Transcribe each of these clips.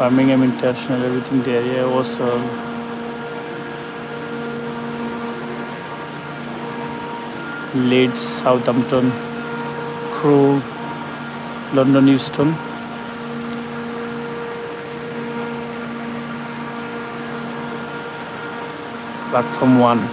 Birmingham International, everything, the area was Leeds, Southampton, Crewe, London Euston. Platform 1.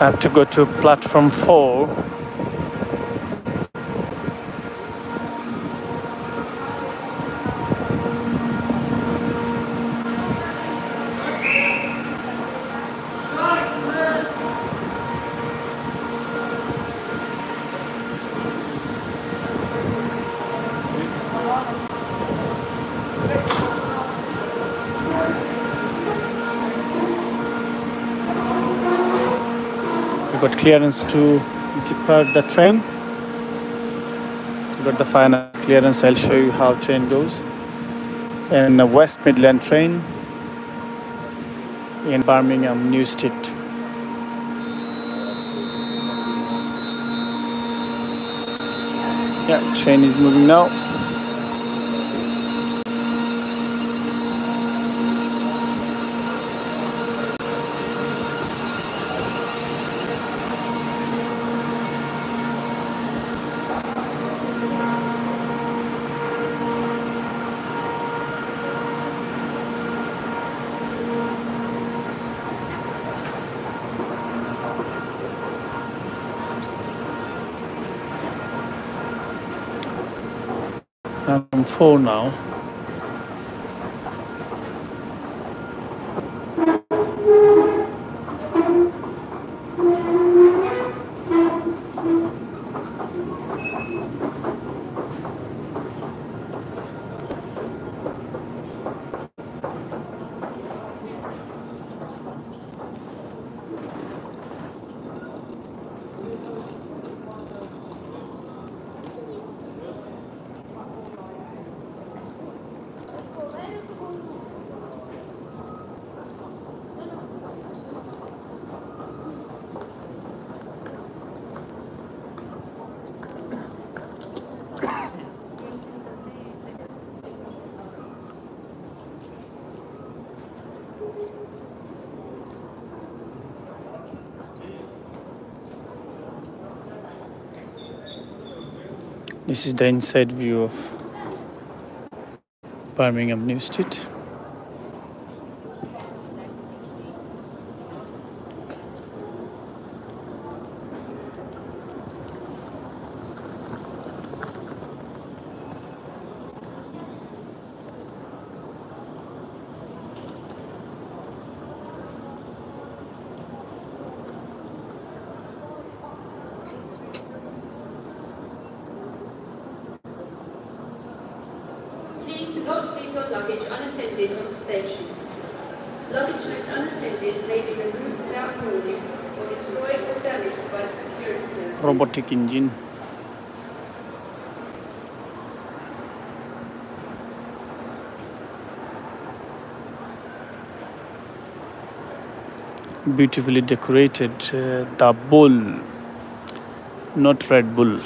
I have to go to platform 4. Got clearance to depart the train. Got the final clearance. I'll show you how train goes. And a West Midland train in Birmingham New Street. Yeah, train is moving now. I'm 4 now. This is the inside view of Birmingham New Street. Not leave your luggage unattended at the station. Luggage left unattended may be removed without warning or destroyed or damaged by the security service. Robotic engine. Beautifully decorated. The bull, not Red Bull.